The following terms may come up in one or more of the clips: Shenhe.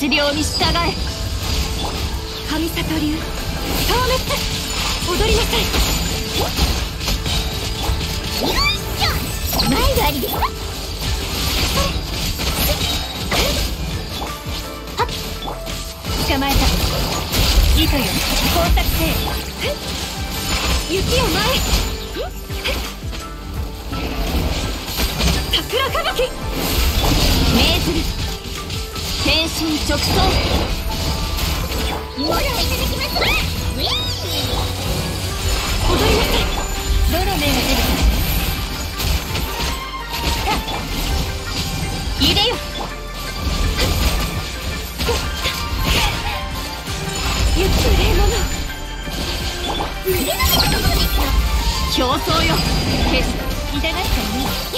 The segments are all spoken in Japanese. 律令に従え。神里流透滅、踊りなさい。よいしょ、前がありです。はっ、捕まえた。糸よ、光沢性。雪よ前、桜かぶき命ずる。天心直送、もろいただきますわ。ウィー踊りなさい。どの面が出るか。入れよ、ゆっくりもの腕の中の方に競争よ。決して痛がったね。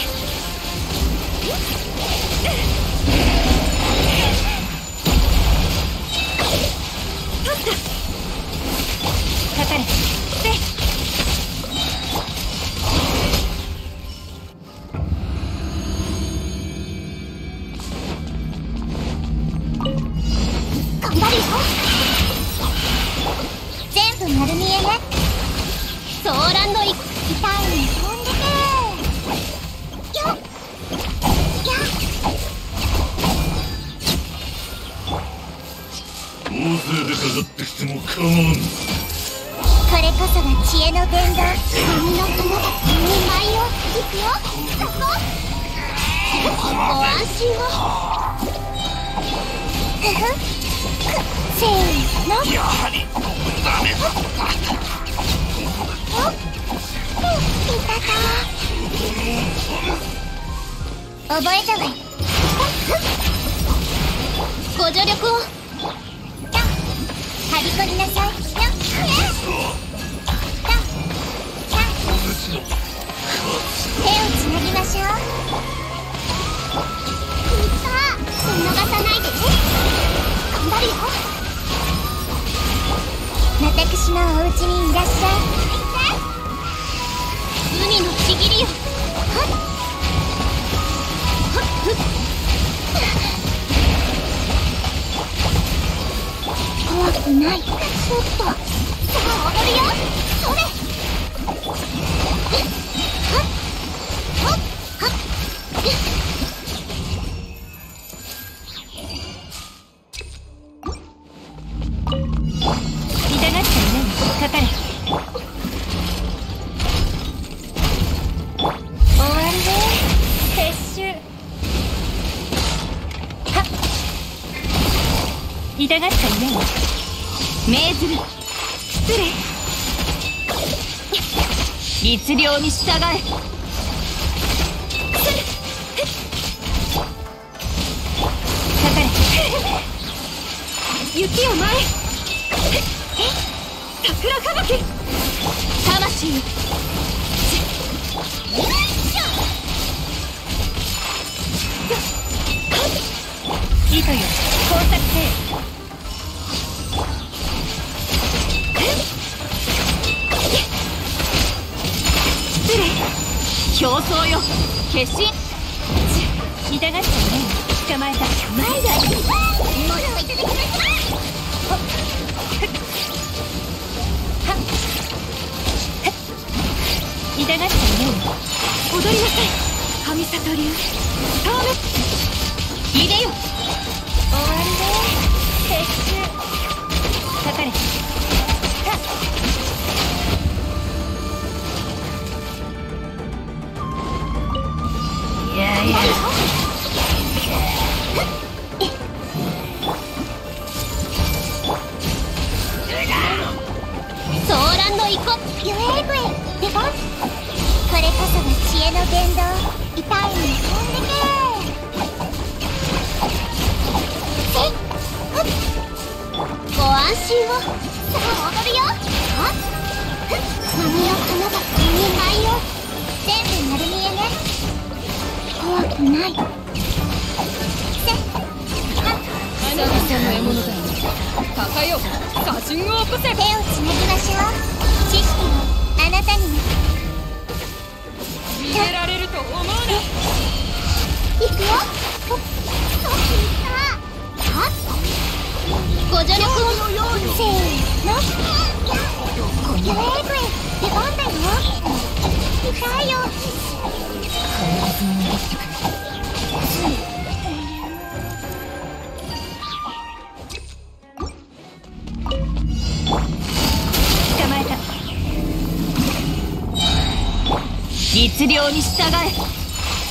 律令に従え。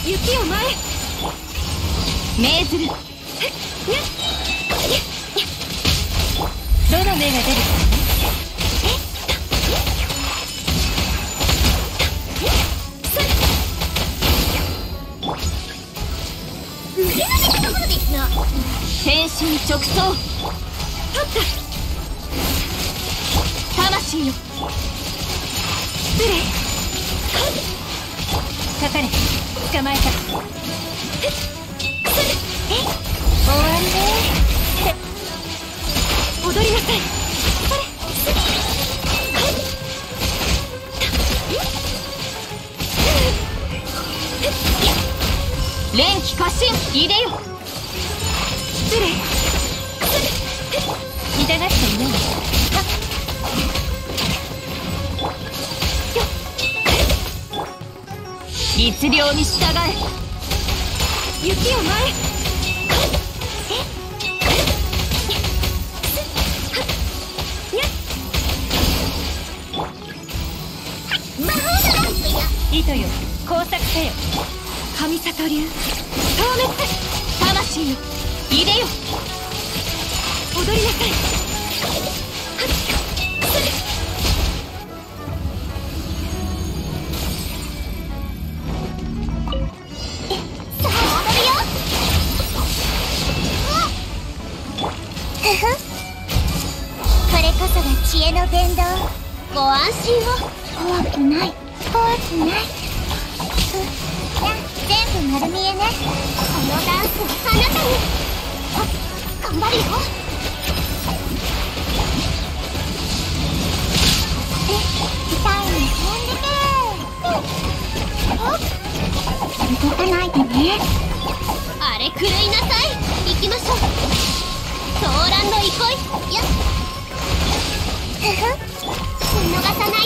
雪を前へ命ずる。どの目が出るか。天心直送。取った魂よ。スプレーかかれ。捕まえた。終わりね。踊りなさい。連騎過信入れよ。痛がっていない。律令に従え。雪を前へ。糸よ、工作せよ。神里流透滅魂よ。入れよ。踊りなさい。さあ踊るよ。ふふこれこそが知恵の伝道。ご安心を。怖くない怖くない。全部丸見えね。このダンスをあなたに。頑張るよ。動かないでね。あれ狂いなさい。行きましょう。騒乱の憩いや。見逃さないでね。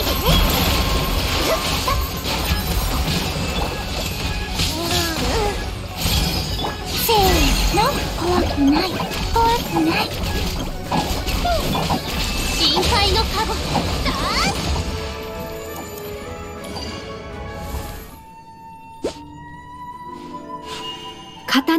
怖くない怖くない。深海のカゴさあ。刀。